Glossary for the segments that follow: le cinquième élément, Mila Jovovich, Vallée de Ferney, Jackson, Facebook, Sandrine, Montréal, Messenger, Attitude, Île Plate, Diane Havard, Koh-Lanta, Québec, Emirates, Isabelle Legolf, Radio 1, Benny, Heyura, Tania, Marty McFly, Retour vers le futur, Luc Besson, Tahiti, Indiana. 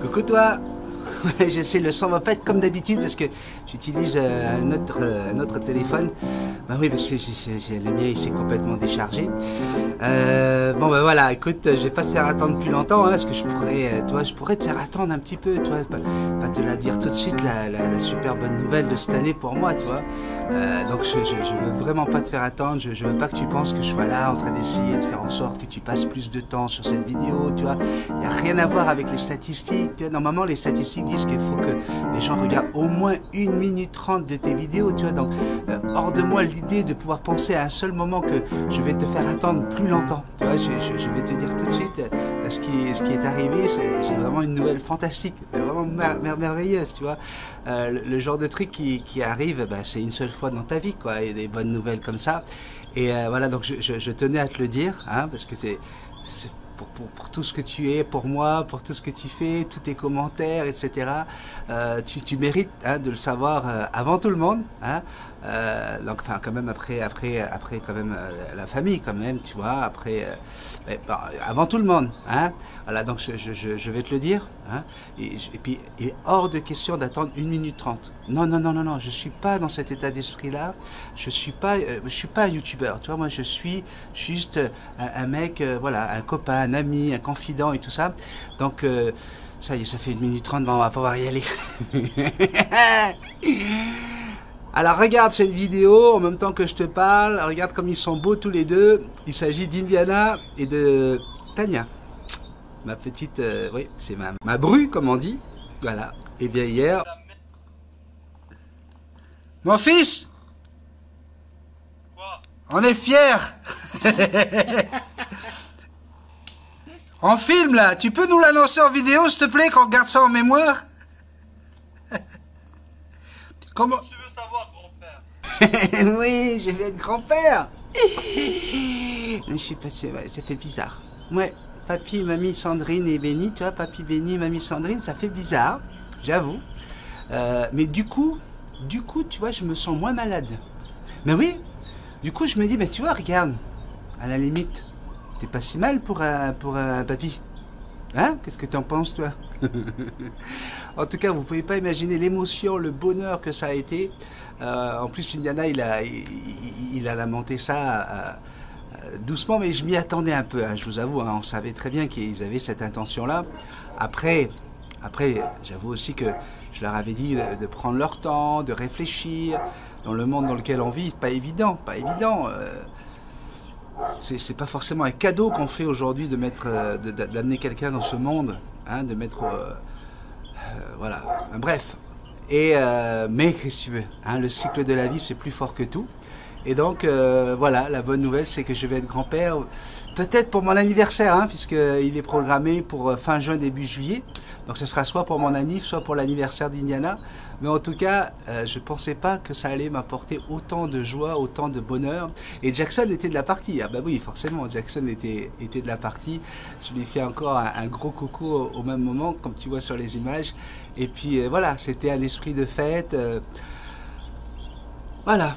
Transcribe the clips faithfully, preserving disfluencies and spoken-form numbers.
Coucou toi. Ouais, je sais, le son va pas être comme d'habitude parce que j'utilise euh, un, autre, euh, un autre téléphone. Bah oui, parce que c'est, c'est, c'est, le mien il s'est complètement déchargé. Euh, bon bah voilà, écoute, je vais pas te faire attendre plus longtemps, hein, parce que je pourrais, euh, toi, je pourrais te faire attendre un petit peu, toi, pas, pas te la dire tout de suite, la, la, la super bonne nouvelle de cette année pour moi, tu vois. Euh, donc je, je, je veux vraiment pas te faire attendre, je, je veux pas que tu penses que je sois là en train d'essayer de faire en sorte que tu passes plus de temps sur cette vidéo, tu vois. Il n'y a rien à voir avec les statistiques, tu vois. Normalement les statistiques disent qu'il faut que les gens regardent au moins une minute trente de tes vidéos, tu vois. Donc euh, hors de moi l'idée de pouvoir penser à un seul moment que je vais te faire attendre plus longtemps, tu vois. Je, je, je vais te dire tout de suite euh, ce, qui, ce qui est arrivé, j'ai vraiment une nouvelle fantastique, vraiment mer mer merveilleuse, tu vois. Euh, le, le genre de truc qui, qui arrive, bah, c'est une seule fois dans ta vie, quoi. Il y a des bonnes nouvelles comme ça. Et euh, voilà, donc je, je, je tenais à te le dire, hein, parce que c'est pour, pour, pour tout ce que tu es, pour moi, pour tout ce que tu fais, tous tes commentaires, et cetera. Euh, tu, tu mérites, hein, de le savoir euh, avant tout le monde, hein. Euh, donc, enfin, quand même après, après, après, quand même euh, la famille, quand même, tu vois. Après, euh, mais, bon, avant tout le monde, hein. Voilà, donc je, je, je vais te le dire, hein. Et, et puis, il est hors de question d'attendre une minute trente. Non, non, non, non, non. Je suis pas dans cet état d'esprit-là. Je suis pas, euh, je suis pas un youtubeur, tu vois. Moi, je suis juste un, un mec, euh, voilà, un copain, un ami, un confident et tout ça. Donc euh, ça y est, ça fait une minute trente. Bon, on va pouvoir y aller. Alors regarde cette vidéo en même temps que je te parle, regarde comme ils sont beaux tous les deux. Il s'agit d'Indiana et de Tania. Ma petite, euh, oui, c'est ma, ma bru comme on dit. Voilà, et bien hier... Mon fils. Quoi? On est fiers. En film là, tu peux nous l'annoncer en vidéo s'il te plaît, qu'on garde ça en mémoire. Comment... savoir grand-père. Oui, je vais être grand-père. Je sais pas, ça fait bizarre. Ouais, papy, mamie Sandrine et Benny, tu vois, papy Benny, mamie Sandrine, ça fait bizarre, j'avoue. Euh, mais du coup, du coup, tu vois, je me sens moins malade. Mais oui, du coup, je me dis, bah, tu vois, regarde, à la limite, t'es pas si mal pour un, pour un papy. Hein? Qu'est-ce que t'en penses, toi? En tout cas, vous pouvez pas imaginer l'émotion, le bonheur que ça a été. Euh, en plus, Indiana, il a, il, il a lamenté ça euh, doucement, mais je m'y attendais un peu, hein, je vous avoue. Hein, on savait très bien qu'ils avaient cette intention-là. Après, après j'avoue aussi que je leur avais dit de, de prendre leur temps, de réfléchir. Dans le monde dans lequel on vit, pas évident, pas évident. Euh, C'est pas forcément un cadeau qu'on fait aujourd'hui de mettre, d'amener quelqu'un dans ce monde, hein, de mettre, euh, euh, voilà, bref. Et euh, mais qu'est-ce que tu veux, hein, le cycle de la vie c'est plus fort que tout. Et donc euh, voilà, la bonne nouvelle c'est que je vais être grand-père, peut-être pour mon anniversaire, hein, puisqu'il est programmé pour fin juin début juillet. Donc ce sera soit pour mon anniv, soit pour l'anniversaire d'Indiana. Mais en tout cas, euh, je ne pensais pas que ça allait m'apporter autant de joie, autant de bonheur. Et Jackson était de la partie. Ah bah oui, forcément, Jackson était, était de la partie. Je lui ai fait encore un, un gros coucou au, au même moment, comme tu vois sur les images. Et puis euh, voilà, c'était un esprit de fête. Euh... Voilà,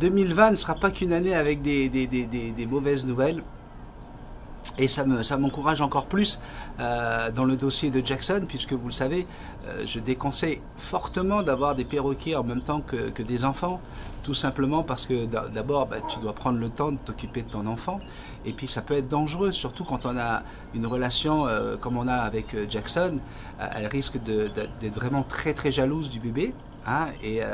deux mille vingt ne sera pas qu'une année avec des, des, des, des, des mauvaises nouvelles. Et ça me, ça m'encourage encore plus euh, dans le dossier de Jackson, puisque vous le savez, euh, je déconseille fortement d'avoir des perroquets en même temps que, que des enfants, tout simplement parce que d'abord, bah, tu dois prendre le temps de t'occuper de ton enfant, et puis ça peut être dangereux, surtout quand on a une relation euh, comme on a avec Jackson, euh, elle risque d'être vraiment très très jalouse du bébé, hein, et... Euh,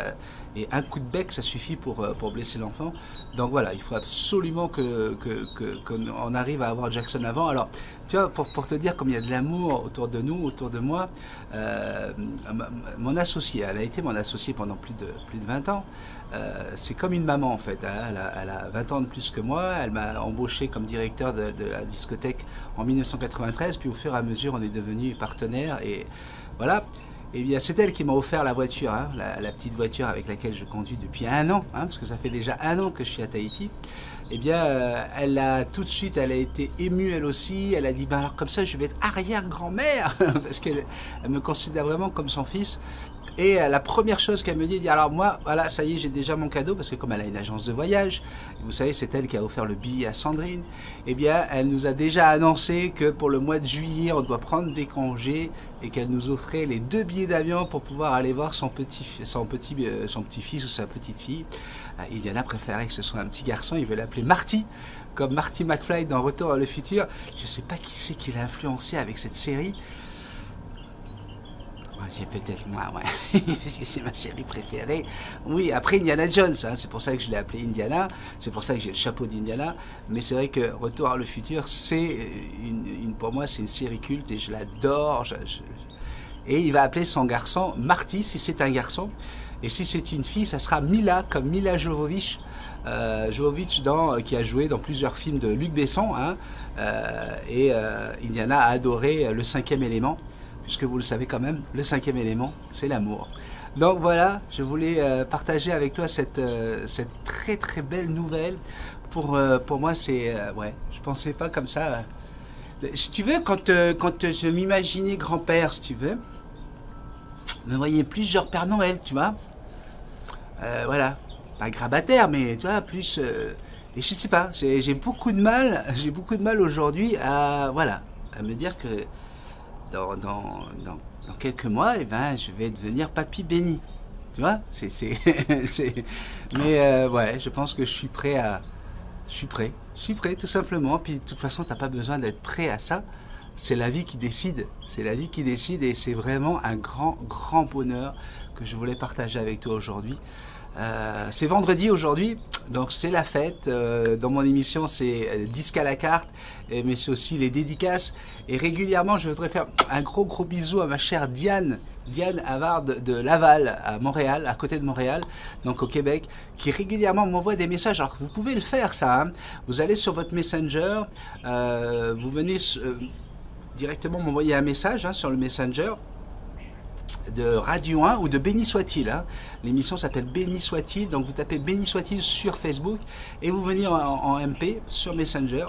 Et un coup de bec, ça suffit pour, pour blesser l'enfant. Donc voilà, il faut absolument que, que, que, qu'on arrive à avoir Jackson avant. Alors, tu vois, pour, pour te dire comme il y a de l'amour autour de nous, autour de moi, euh, mon associée, elle a été mon associée pendant plus de, plus de vingt ans. Euh, c'est comme une maman en fait, hein. elle, a, elle a vingt ans de plus que moi, elle m'a embauché comme directeur de, de la discothèque en mille neuf cent quatre-vingt-treize, puis au fur et à mesure, on est devenus partenaires et voilà. Eh bien, c'est elle qui m'a offert la voiture, hein, la, la petite voiture avec laquelle je conduis depuis un an, hein, parce que ça fait déjà un an que je suis à Tahiti. eh bien, euh, elle a tout de suite, elle a été émue elle aussi. Elle a dit, ben alors comme ça, je vais être arrière-grand-mère, parce qu'elle elle me considère vraiment comme son fils. Et la première chose qu'elle me dit, elle dit, alors moi, voilà, ça y est, j'ai déjà mon cadeau, parce que comme elle a une agence de voyage, vous savez, c'est elle qui a offert le billet à Sandrine, eh bien, elle nous a déjà annoncé que pour le mois de juillet, on doit prendre des congés et qu'elle nous offrait les deux billets d'avion pour pouvoir aller voir son petit, son petit, son petit-fils ou sa petite-fille. Indiana préférait que ce soit un petit garçon, il veut l'appeler Marty, comme Marty McFly dans Retour vers le futur. Je ne sais pas qui c'est qui l'a influencé avec cette série. J'ai peut-être moi, ouais, parce que c'est ma série préférée. Oui, après Indiana Jones, hein, c'est pour ça que je l'ai appelé Indiana, c'est pour ça que j'ai le chapeau d'Indiana, mais c'est vrai que Retour vers le futur, c'est une, une, pour moi, c'est une série culte et je l'adore. Je, je... Et il va appeler son garçon Marty, si c'est un garçon, et si c'est une fille, ça sera Mila, comme Mila Jovovich, euh, Jovovich dans, euh, qui a joué dans plusieurs films de Luc Besson, hein, euh, et euh, Indiana a adoré Le Cinquième Élément. Puisque vous le savez quand même, le cinquième élément, c'est l'amour. Donc voilà, je voulais euh, partager avec toi cette, euh, cette très très belle nouvelle. Pour, euh, pour moi, c'est... Euh, ouais, je pensais pas comme ça. Euh. Si tu veux, quand, euh, quand je m'imaginais grand-père, si tu veux, je me voyais plus genre Père Noël, tu vois. Euh, voilà, pas grabataire, mais tu vois, plus... Euh, et je sais pas, j'ai beaucoup de mal, j'ai beaucoup de mal aujourd'hui à, voilà, à me dire que... Dans, dans, dans, dans quelques mois, eh ben, je vais devenir papy Benny. Tu vois, c'est, c'est, mais euh, ouais, je pense que je suis prêt à... Je suis prêt, je suis prêt tout simplement. Puis de toute façon, tu n'as pas besoin d'être prêt à ça. C'est la vie qui décide. C'est la vie qui décide et c'est vraiment un grand, grand bonheur que je voulais partager avec toi aujourd'hui. Euh, c'est vendredi aujourd'hui, donc c'est la fête. Euh, dans mon émission, c'est disque à la carte, et, mais c'est aussi les dédicaces. Et régulièrement, je voudrais faire un gros gros bisou à ma chère Diane, Diane Havard de, de Laval, à Montréal, à côté de Montréal, donc au Québec, qui régulièrement m'envoie des messages. Alors vous pouvez le faire ça, hein. Vous allez sur votre Messenger, euh, vous venez euh, directement m'envoyer un message, hein, sur le Messenger de Radio un ou de Béni soit-il, hein. L'émission s'appelle Béni soit-il, donc vous tapez Béni soit-il sur Facebook et vous venez en, en M P sur Messenger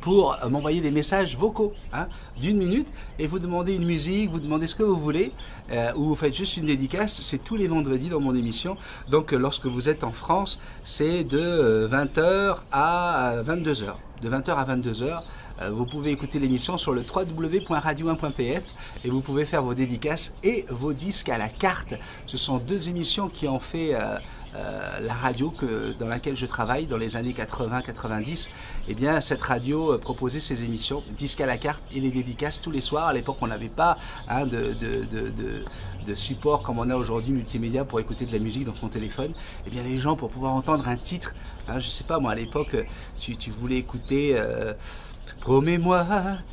pour m'envoyer des messages vocaux, hein, d'une minute, et vous demandez une musique, vous demandez ce que vous voulez, euh, ou vous faites juste une dédicace. C'est tous les vendredis dans mon émission, donc lorsque vous êtes en France, c'est de vingt heures à vingt-deux heures, de vingt heures à vingt-deux heures. Vous pouvez écouter l'émission sur le w w w point radio un point p f et vous pouvez faire vos dédicaces et vos disques à la carte. Ce sont deux émissions qui ont fait euh, euh, la radio que, dans laquelle je travaille dans les années quatre-vingt quatre-vingt-dix. Eh bien, cette radio euh, proposait ces émissions, disques à la carte et les dédicaces tous les soirs. À l'époque, on n'avait pas, hein, de, de, de, de, de support comme on a aujourd'hui multimédia pour écouter de la musique dans son téléphone. Eh bien, les gens, pour pouvoir entendre un titre, hein, je ne sais pas, moi, à l'époque, tu, tu voulais écouter... Euh, Promets-moi,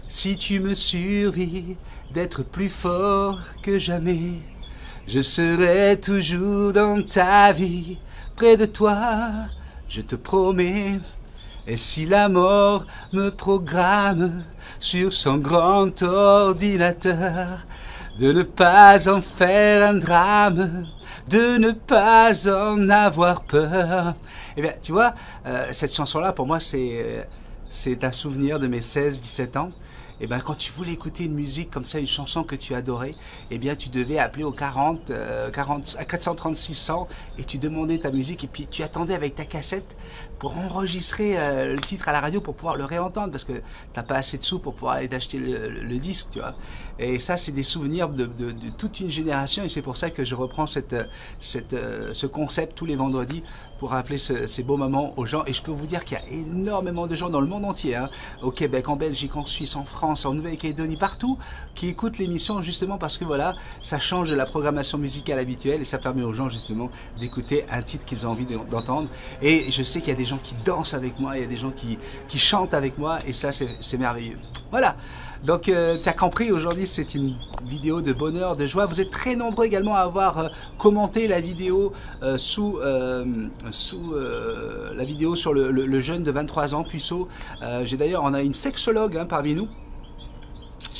si tu me survis, d'être plus fort que jamais. Je serai toujours dans ta vie, près de toi, je te promets. Et si la mort me programme sur son grand ordinateur, de ne pas en faire un drame, de ne pas en avoir peur. Eh bien, tu vois, euh, cette chanson-là, pour moi, c'est... Euh, c'est un souvenir de mes seize dix-sept ans. Et ben, quand tu voulais écouter une musique comme ça, une chanson que tu adorais, et bien tu devais appeler au quarante, euh, quarante, à quatre cent trente-six cents et tu demandais ta musique et puis tu attendais avec ta cassette pour enregistrer euh, le titre à la radio pour pouvoir le réentendre parce que tu n'as pas assez de sous pour pouvoir aller t'acheter le, le, le disque, tu vois. Et ça, c'est des souvenirs de, de, de toute une génération et c'est pour ça que je reprends cette, cette, euh, ce concept tous les vendredis pour rappeler ce, ces beaux moments aux gens. Et je peux vous dire qu'il y a énormément de gens dans le monde entier, hein, au Québec, en Belgique, en Suisse, en France, en Nouvelle-Calédonie, partout, qui écoutent l'émission justement parce que voilà, ça change de la programmation musicale habituelle et ça permet aux gens justement d'écouter un titre qu'ils ont envie d'entendre. Et je sais qu'il y a des gens qui dansent avec moi, il y a des gens qui, qui chantent avec moi et ça, c'est merveilleux. Voilà, donc euh, tu as compris, aujourd'hui c'est une vidéo de bonheur, de joie. Vous êtes très nombreux également à avoir euh, commenté la vidéo euh, sous, euh, sous euh, la vidéo sur le, le, le jeune de vingt-trois ans, Puceau. Euh, J'ai d'ailleurs, on a une sexologue, hein, parmi nous.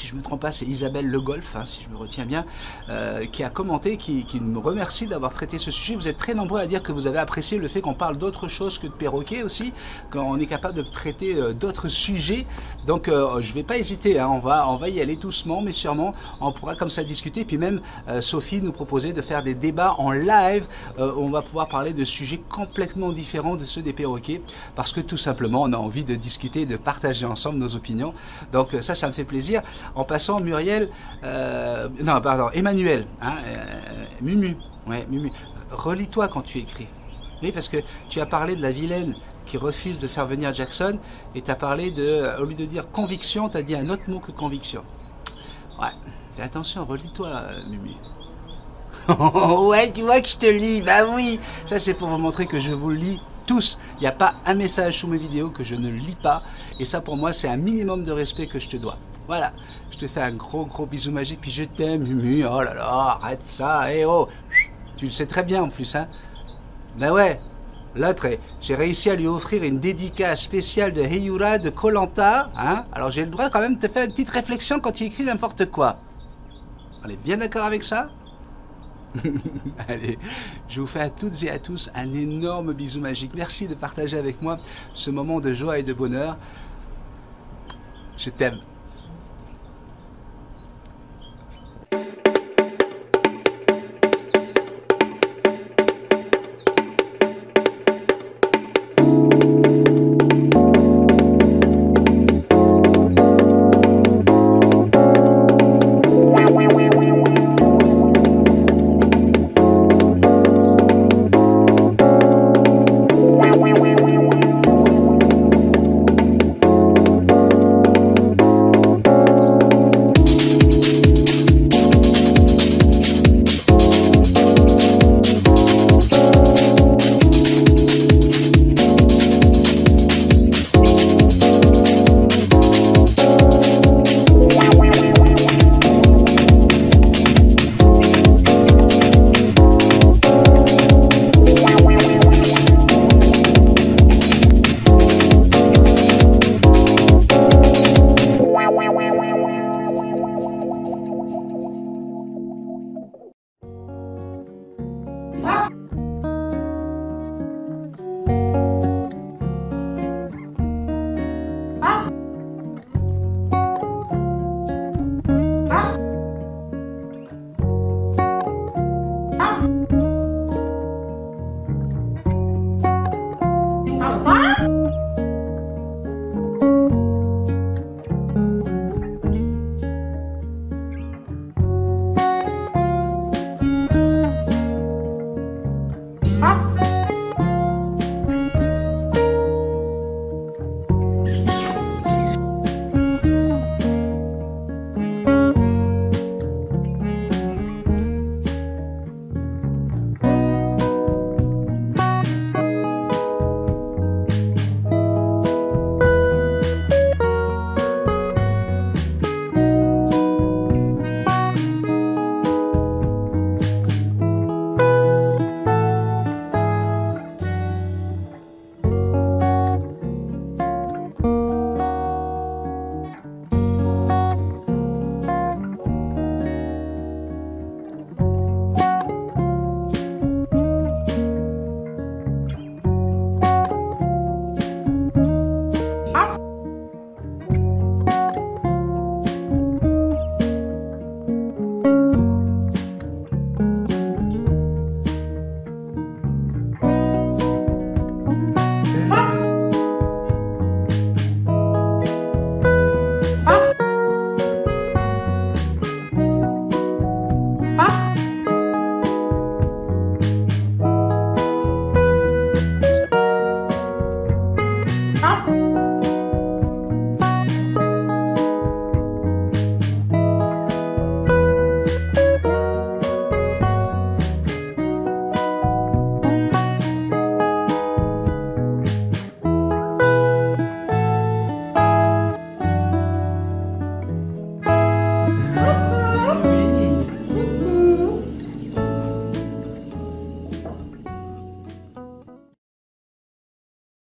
si je ne me trompe pas, c'est Isabelle Legolf, hein, si je me retiens bien, euh, qui a commenté, qui, qui me remercie d'avoir traité ce sujet. Vous êtes très nombreux à dire que vous avez apprécié le fait qu'on parle d'autre chose que de perroquets aussi, qu'on est capable de traiter euh, d'autres sujets. Donc euh, je ne vais pas hésiter, hein, on, va, on va y aller doucement, mais sûrement on pourra comme ça discuter. Puis même euh, Sophie nous proposait de faire des débats en live, euh, où on va pouvoir parler de sujets complètement différents de ceux des perroquets, parce que tout simplement on a envie de discuter, de partager ensemble nos opinions. Donc ça, ça me fait plaisir. En passant, Muriel, euh, non pardon, Emmanuel, hein, euh, Mumu, ouais, Mumu, relis-toi quand tu écris. Oui, parce que tu as parlé de la vilaine qui refuse de faire venir Jackson, et tu as parlé de, au lieu de dire conviction, tu as dit un autre mot que conviction. Ouais, fais attention, relis-toi, euh, Mumu. Ouais, tu vois que je te lis, bah oui. Ça, c'est pour vous montrer que je vous lis tous. Il n'y a pas un message sous mes vidéos que je ne lis pas. Et ça, pour moi, c'est un minimum de respect que je te dois. Voilà, je te fais un gros, gros bisou magique. Puis je t'aime, Mumu. Oh là là, arrête ça. Eh oh, tu le sais très bien en plus, hein. Ben ouais, l'autre, j'ai réussi à lui offrir une dédicace spéciale de Heyura de Koh-Lanta, hein. Alors, j'ai le droit quand même de te faire une petite réflexion quand tu écris n'importe quoi. On est bien d'accord avec ça? Allez, je vous fais à toutes et à tous un énorme bisou magique. Merci de partager avec moi ce moment de joie et de bonheur. Je t'aime.